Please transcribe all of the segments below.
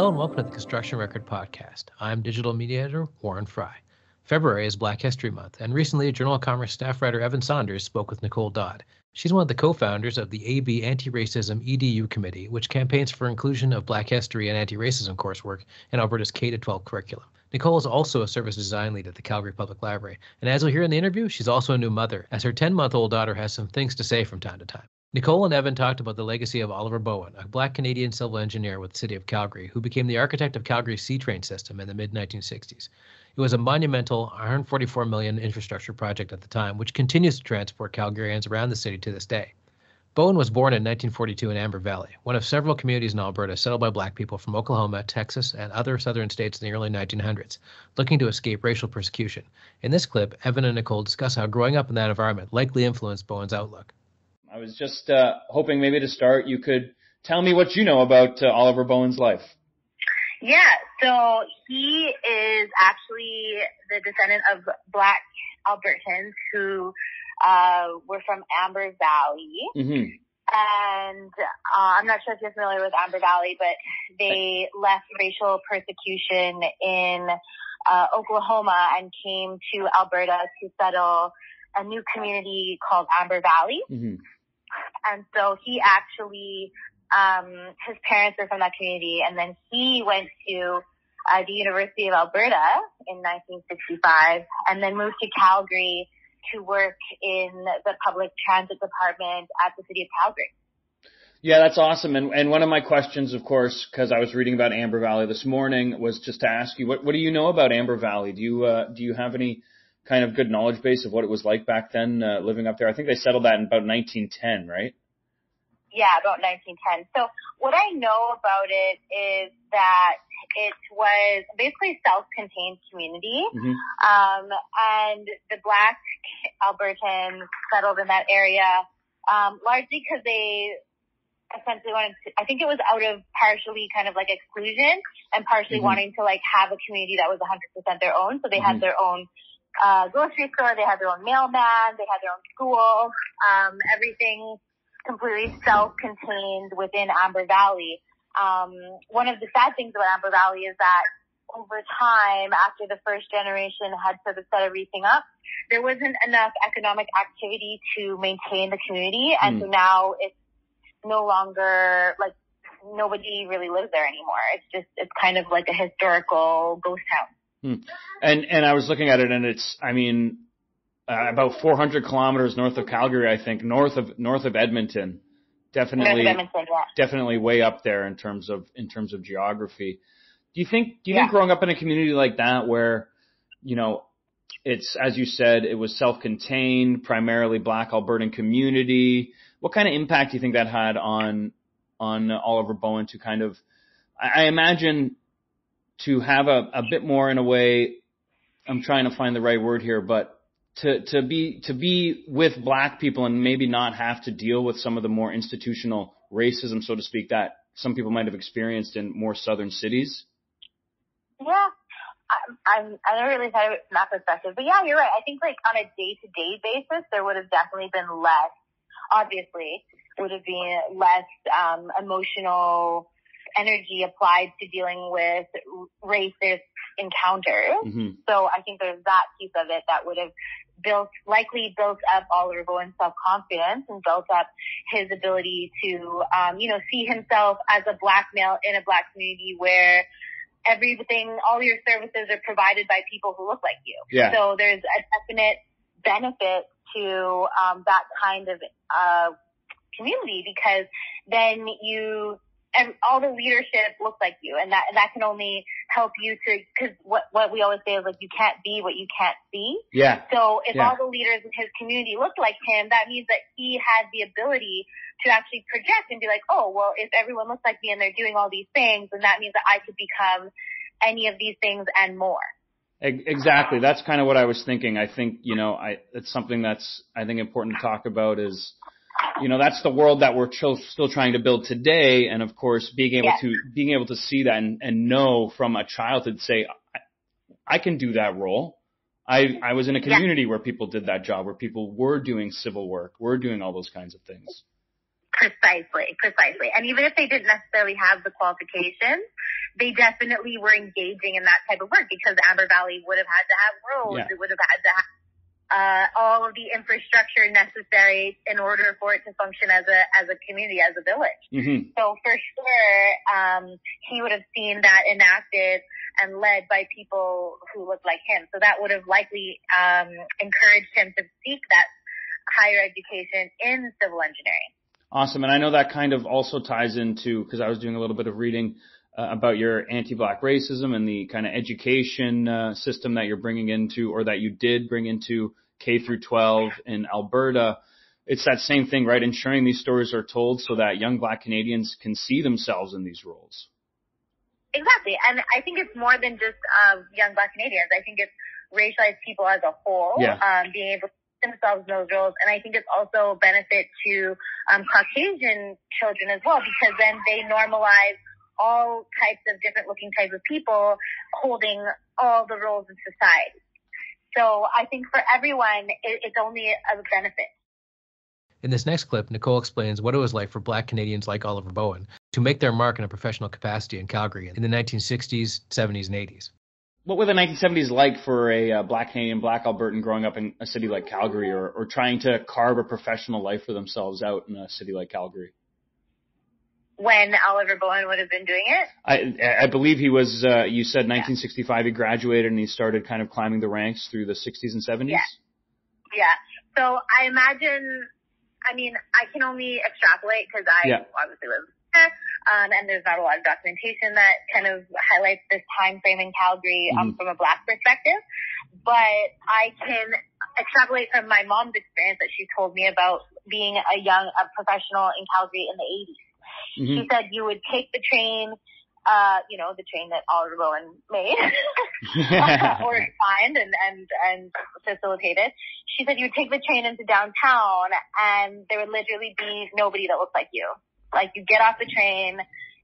Hello and welcome to the Construction Record Podcast. I'm digital media editor Warren Fry. February is Black History Month, and recently Journal of Commerce staff writer Evan Saunders spoke with Nicole Dodd. She's one of the co-founders of the AB Anti-Racism EDU Committee, which campaigns for inclusion of Black history and anti-racism coursework in Alberta's K-12 curriculum. Nicole is also a service design lead at the Calgary Public Library, and as we'll hear in the interview, she's also a new mother, as her 10-month-old daughter has some things to say from time to time. Nicole and Evan talked about the legacy of Oliver Bowen, a Black Canadian civil engineer with the City of Calgary, who became the architect of Calgary's CTrain system in the mid-1960s. It was a monumental $144 million infrastructure project at the time, which continues to transport Calgarians around the city to this day. Bowen was born in 1942 in Amber Valley, one of several communities in Alberta settled by Black people from Oklahoma, Texas, and other southern states in the early 1900s, looking to escape racial persecution. In this clip, Evan and Nicole discuss how growing up in that environment likely influenced Bowen's outlook. I was just hoping maybe to start, you could tell me what you know about Oliver Bowen's life. Yeah, so he is actually the descendant of Black Albertans who were from Amber Valley. Mm-hmm. And I'm not sure if you're familiar with Amber Valley, but they left racial persecution in Oklahoma and came to Alberta to settle a new community called Amber Valley. Mm-hmm. And so he actually, his parents were from that community, and then he went to the University of Alberta in 1965 and then moved to Calgary to work in the public transit department at the City of Calgary. Yeah, that's awesome. And one of my questions, of course, because I was reading about Amber Valley this morning, was just to ask you, what do you know about Amber Valley? Do you have any kind of good knowledge base of what it was like back then, living up there? I think they settled that in about 1910, right? Yeah, about 1910. So what I know about it is that it was basically a self-contained community. Mm-hmm. And the Black Albertans settled in that area, largely because they essentially wanted to, I think it was out of partially kind of like exclusion and partially mm-hmm. wanting to like have a community that was 100% their own. So they mm-hmm. had their own grocery store, they had their own mailman, they had their own school, everything completely self-contained within Amber Valley. One of the sad things about Amber Valley is that over time, after the first generation had sort of set everything up, there wasn't enough economic activity to maintain the community, and so now it's no longer, like, nobody really lives there anymore. It's kind of like a historical ghost town. And I was looking at it, and it's, I mean, about 400 kilometers north of Calgary, I think, north of Edmonton, definitely way up there in terms of geography. Do you think growing up in a community like that, where, you know, it's, as you said, it was self-contained, primarily Black Albertan community, what kind of impact do you think that had on Oliver Bowen to kind of, I imagine, to have a bit more, in a way, I'm trying to find the right word here, but to be with Black people and maybe not have to deal with some of the more institutional racism, so to speak, that some people might have experienced in more southern cities? Yeah, I never really thought of it from that perspective, but yeah, you're right. I think like on a day-to-day basis, there would have definitely been less, obviously, would have been less emotional energy applied to dealing with racist encounters. Mm-hmm. So I think there's that piece of it that would have likely built up Oliver Bowen's self-confidence and built up his ability to, see himself as a Black male in a Black community where everything, all your services are provided by people who look like you. Yeah. So there's a definite benefit to that kind of community, because then and all the leadership looks like you, and that can only help you to, because what we always say is, like, you can't be what you can't see. Yeah. So if all the leaders in his community looked like him, that means that he had the ability to actually project and be like, oh, well, if everyone looks like me and they're doing all these things, then that means that I could become any of these things and more. Exactly. That's kind of what I was thinking. I think, you know, it's something that's, I think, important to talk about is, you know, that's the world that we're still trying to build today, and of course being able to see that and know from a childhood, say, I can do that role. I was in a community where people did that job, where people were doing civil work, were doing all those kinds of things. Precisely. And even if they didn't necessarily have the qualifications, they definitely were engaging in that type of work, because Amber Valley would have had to have roads. Yeah. It would have had to have all of the infrastructure necessary in order for it to function as a community, as a village. Mm-hmm. So for sure, he would have seen that enacted and led by people who looked like him. So that would have likely encouraged him to seek that higher education in civil engineering. Awesome. And I know that kind of also ties into, because I was doing a little bit of reading about your anti-Black racism and the kind of education system that you're bringing into, or that you did bring into K through 12 in Alberta. It's that same thing, right? Ensuring these stories are told so that young Black Canadians can see themselves in these roles. Exactly. And I think it's more than just young Black Canadians. I think it's racialized people as a whole, being able to themselves in those roles. And I think it's also a benefit to Caucasian children as well, because then they normalize all types of different looking types of people holding all the roles in society. So I think for everyone, it's only a benefit. In this next clip, Nicole explains what it was like for Black Canadians like Oliver Bowen to make their mark in a professional capacity in Calgary in the 1960s, 70s, and 80s. What were the 1970s like for a Black Canadian, Black Albertan growing up in a city like Calgary, or trying to carve a professional life for themselves out in a city like Calgary? When Oliver Bowen would have been doing it? I believe he was, you said 1965, he graduated and he started kind of climbing the ranks through the 60s and 70s? Yeah. So I imagine, I can only extrapolate because I obviously live there. And there's not a lot of documentation that kind of highlights this time frame in Calgary from a Black perspective. But I can extrapolate from my mom's experience that she told me about being a professional in Calgary in the 80s. Mm-hmm. She said you would take the train, the train that Oliver Bowen made or designed and facilitated. She said you would take the train into downtown and there would literally be nobody that looked like you. Like, you get off the train,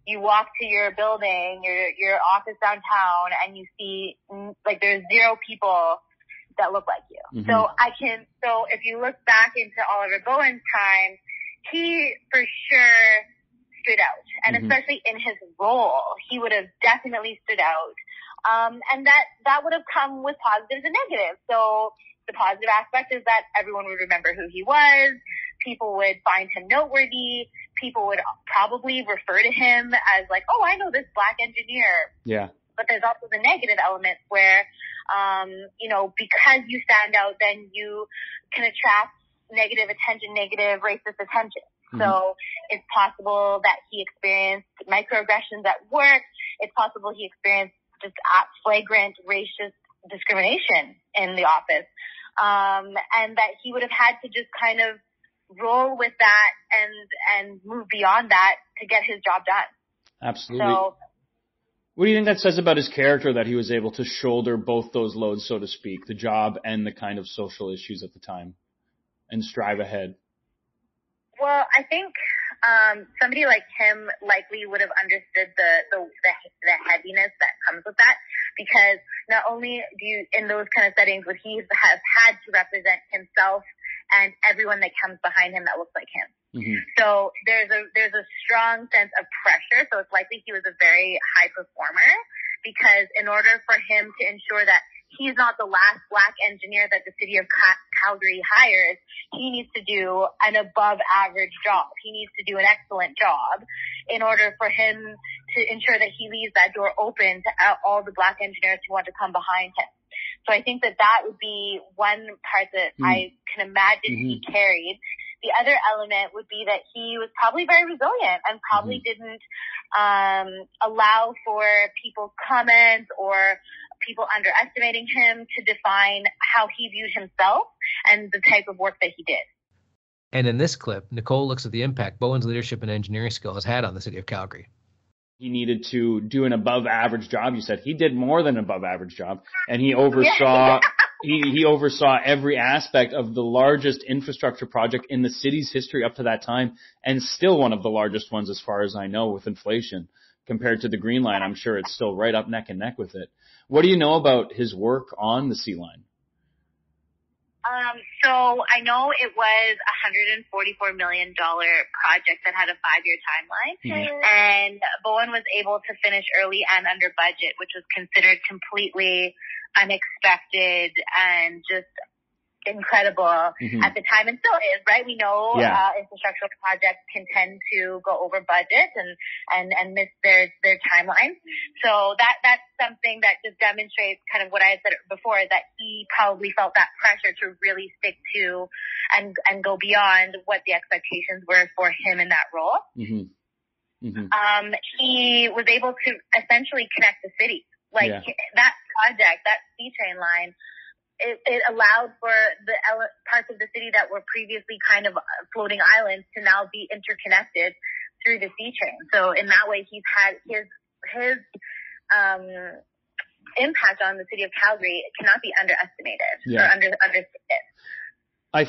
you walk to your building, your office downtown, and you see, like, there's zero people that look like you. Mm-hmm. So if you look back into Oliver Bowen's time, he for sure stood out. And especially in his role, he would have definitely stood out. And that would have come with positives and negatives. So the positive aspect is that everyone would remember who he was. People would find him noteworthy. People would probably refer to him as like, oh, I know this Black engineer. Yeah. But there's also the negative element where, because you stand out, then you can attract negative attention, negative racist attention. Mm-hmm. So it's possible that he experienced microaggressions at work. It's possible he experienced just flagrant racist discrimination in the office. And that he would have had to just kind of roll with that and move beyond that to get his job done. Absolutely. So, what do you think that says about his character, that he was able to shoulder both those loads, so to speak, the job and the kind of social issues at the time, and strive ahead? Well, I think somebody like him likely would have understood the heaviness that comes with that, because not only do you, in those kind of settings, would he have had to represent himself and everyone that comes behind him that looks like him. Mm-hmm. So there's a strong sense of pressure. So it's likely he was a very high performer, because in order for him to ensure that he's not the last Black engineer that the city of Calgary hires, he needs to do an above average job. He needs to do an excellent job in order for him to ensure that he leaves that door open to all the Black engineers who want to come behind him. So I think that would be one part that I can imagine he carried. The other element would be that he was probably very resilient and probably didn't allow for people's comments or people underestimating him to define how he viewed himself and the type of work that he did. And in this clip, Nicole looks at the impact Bowen's leadership and engineering skill has had on the city of Calgary. He needed to do an above average job. You said he did more than above average job, and he oversaw he oversaw every aspect of the largest infrastructure project in the city's history up to that time, and still one of the largest ones as far as I know with inflation. Compared to the Green Line, I'm sure it's still right up neck and neck with it. What do you know about his work on the C-Line? So I know it was a $144 million project that had a 5-year timeline, and Bowen was able to finish early and under budget, which was considered completely unexpected and just incredible at the time, and still is, right? We know infrastructural projects can tend to go over budget and miss their timeline. So that's something that just demonstrates kind of what I had said before, that he probably felt that pressure to really stick to and go beyond what the expectations were for him in that role. He was able to essentially connect the city. Like that project, that CTrain line, It allowed for the parts of the city that were previously kind of floating islands to now be interconnected through the CTrain. So in that way, he's had his impact on the city of Calgary cannot be underestimated or understated. I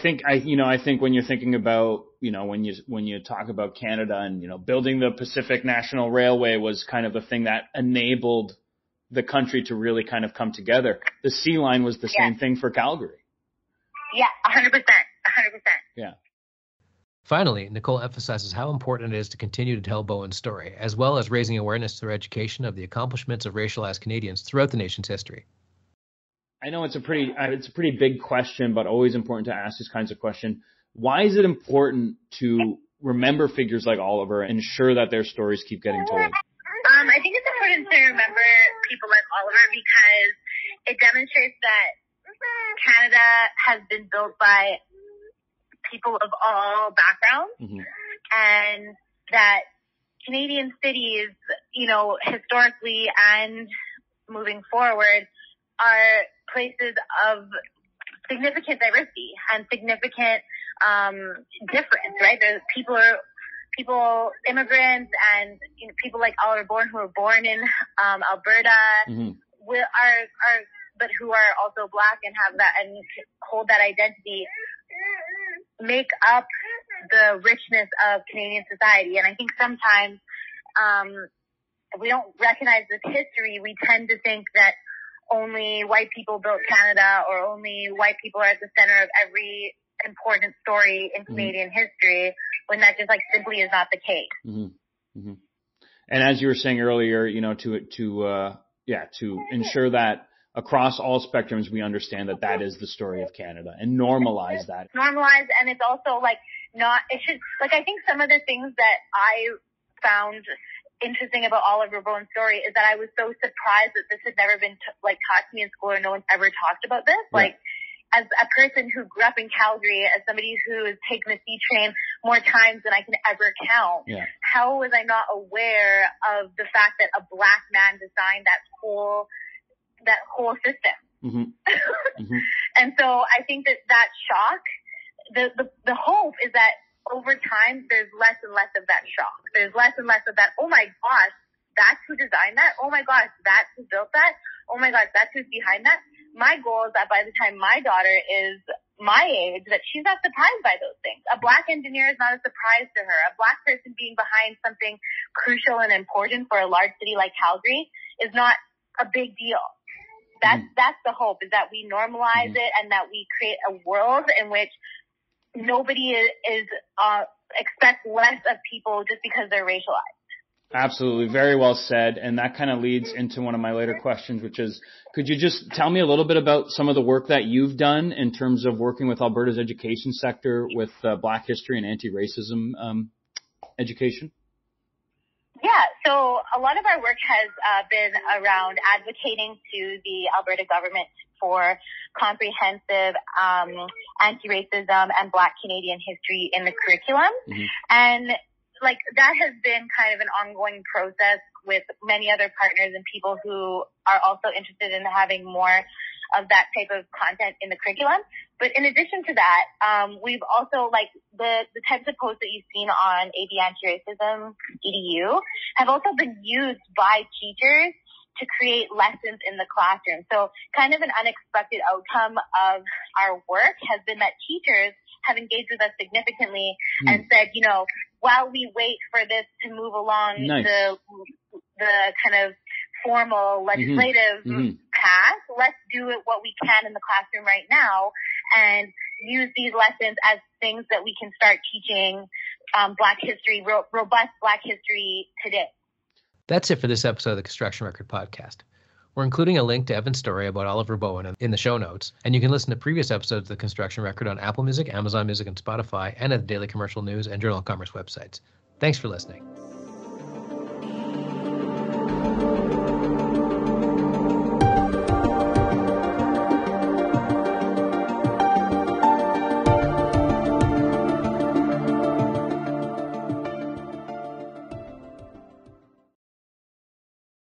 think when you're thinking about, when you talk about Canada and, building the Pacific National Railway was kind of the thing that enabled the country to really kind of come together. The C line was the same thing for Calgary. 100%. Finally, Nicole emphasizes how important it is to continue to tell Bowen's story, as well as raising awareness through education of the accomplishments of racialized Canadians throughout the nation's history. I know it's a pretty big question, but always important to ask these kinds of questions. Why is it important to remember figures like Oliver and ensure that their stories keep getting told? I think it's important to remember people like Oliver because it demonstrates that Canada has been built by people of all backgrounds, and that Canadian cities, historically and moving forward, are places of significant diversity and significant difference, right? People, immigrants, and people like Oliver Bowen who were born in Alberta, but who are also Black and have that and hold that identity, make up the richness of Canadian society. And I think sometimes if we don't recognize this history, we tend to think that only white people built Canada or only white people are at the center of every important story in Canadian history, when that just simply is not the case. And as you were saying earlier, to ensure that across all spectrums we understand that is the story of Canada and normalize that. Normalize, and it's also I think some of the things that I found interesting about Oliver Bowen's story is that I was so surprised that this had never been taught to me in school, or no one's ever talked about this. Right. As a person who grew up in Calgary, as somebody who has taken the C train more times than I can ever count, how was I not aware of the fact that a Black man designed that whole system? And so I think that shock, the hope is that over time there's less and less of that shock. There's less and less of that, oh my gosh, that's who designed that? Oh my gosh, that's who built that? Oh my gosh, that's who's behind that? My goal is that by the time my daughter is my age, that she's not surprised by those things. A Black engineer is not a surprise to her. A Black person being behind something crucial and important for a large city like Calgary is not a big deal. That's the hope, is that we normalize it and that we create a world in which nobody expects less of people just because they're racialized. Absolutely. Very well said. And that kind of leads into one of my later questions, which is, could you just tell me a little bit about some of the work that you've done in terms of working with Alberta's education sector with Black history and anti-racism education? So a lot of our work has been around advocating to the Alberta government for comprehensive anti-racism and Black Canadian history in the curriculum. And that has been kind of an ongoing process with many other partners and people who are also interested in having more of that type of content in the curriculum. But in addition to that, we've also the types of posts that you've seen on AB Anti-Racism EDU have also been used by teachers to create lessons in the classroom. So kind of an unexpected outcome of our work has been that teachers have engaged with us significantly and said, while we wait for this to move along the kind of formal legislative path, let's do it what we can in the classroom right now and use these lessons as things that we can start teaching Black history, robust Black history today. That's it for this episode of the Construction Record Podcast. We're including a link to Evan's story about Oliver Bowen in the show notes, and you can listen to previous episodes of The Construction Record on Apple Music, Amazon Music, and Spotify, and at the Daily Commercial News and Journal of Commerce websites. Thanks for listening.